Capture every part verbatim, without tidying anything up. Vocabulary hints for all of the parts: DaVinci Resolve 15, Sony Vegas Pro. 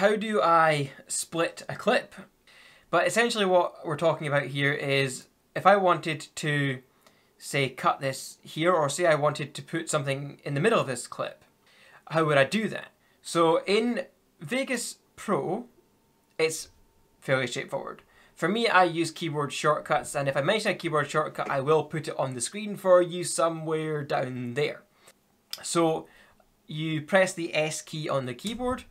how do I split a clip? But essentially what we're talking about here is if I wanted to, say, cut this here, or say I wanted to put something in the middle of this clip, how would I do that? So in Vegas Pro, it's fairly straightforward. For me, I use keyboard shortcuts, and if I mention a keyboard shortcut, I will put it on the screen for you somewhere down there. So you press the S key on the keyboard,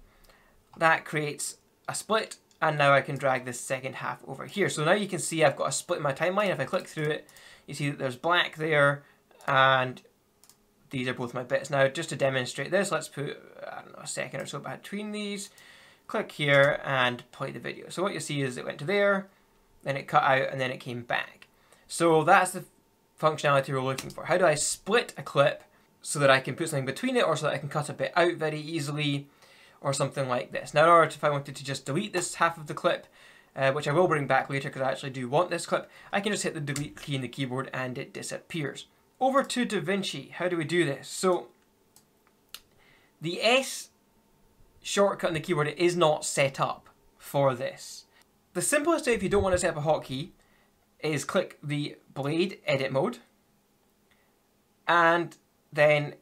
that creates a split, and now I can drag this second half over here. So now you can see I've got a split in my timeline. If I click through it, you see that there's black there, and these are both my bits. Now, just to demonstrate this, let's put, I don't know, a second or so between these. Click here and play the video. So what you see is it went to there, then it cut out, and then it came back. So that's the functionality we're looking for. How do I split a clip so that I can put something between it, or so that I can cut a bit out very easily, or something like this? Now, in order to, if I wanted to just delete this half of the clip, uh, which I will bring back later because I actually do want this clip, I can just hit the delete key in the keyboard and it disappears. Over to DaVinci, how do we do this? So the S shortcut on the keyboard is not set up for this. The simplest way, if you don't want to set up a hotkey, is click the blade edit mode and then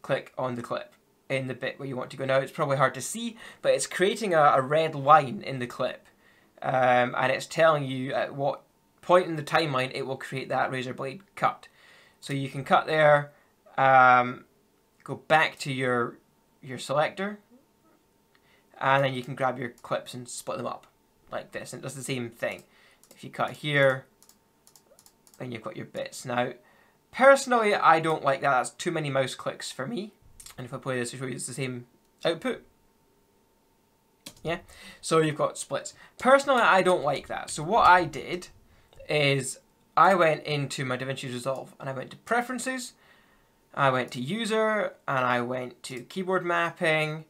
click on the clip in the bit where you want to go. Now, it's probably hard to see, but it's creating a, a red line in the clip, um, and it's telling you at what point in the timeline it will create that razor blade cut. So you can cut there, um, go back to your, your selector, and then you can grab your clips and split them up like this, and it does the same thing. If you cut here, then you've got your bits. Now, personally, I don't like that. That's too many mouse clicks for me. And if I play this, I'll show you it's the same output. Yeah, so you've got splits. Personally, I don't like that. So what I did is I went into my DaVinci Resolve and I went to Preferences, I went to User, and I went to Keyboard Mapping.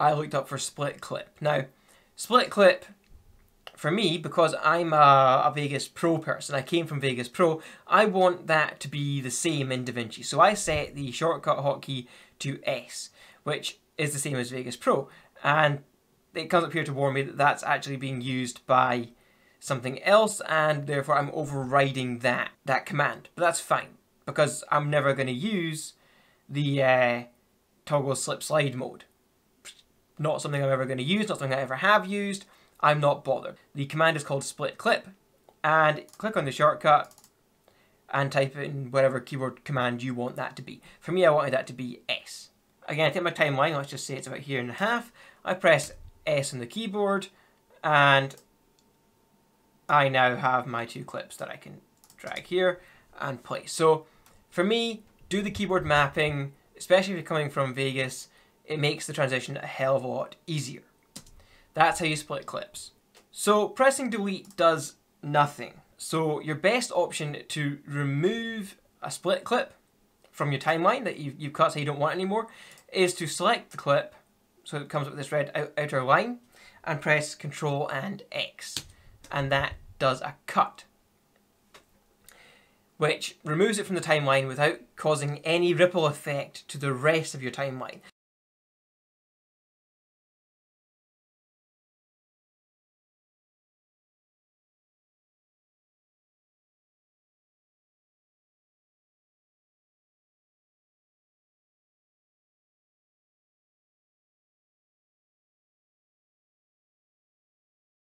I looked up for Split Clip. Now, Split Clip, for me, because I'm a, a Vegas Pro person, I came from Vegas Pro, I want that to be the same in DaVinci. So I set the shortcut hotkey to S, which is the same as Vegas Pro. And it comes up here to warn me that that's actually being used by something else, and therefore I'm overriding that, that command. But that's fine, because I'm never going to use the uh, toggle slip slide mode. Not something I'm ever going to use, not something I ever have used. I'm not bothered. The command is called split clip, and click on the shortcut and type in whatever keyboard command you want that to be. For me, I wanted that to be S. Again, I take my timeline, let's just say it's about here and a half. I press S on the keyboard, and I now have my two clips that I can drag here and play. So for me, do the keyboard mapping, especially if you're coming from Vegas, it makes the transition a hell of a lot easier. That's how you split clips. So pressing delete does nothing. So your best option to remove a split clip from your timeline that you've, you've cut so you don't want it anymore is to select the clip, so it comes up with this red out, outer line, and press Control and X. And that does a cut, which removes it from the timeline without causing any ripple effect to the rest of your timeline.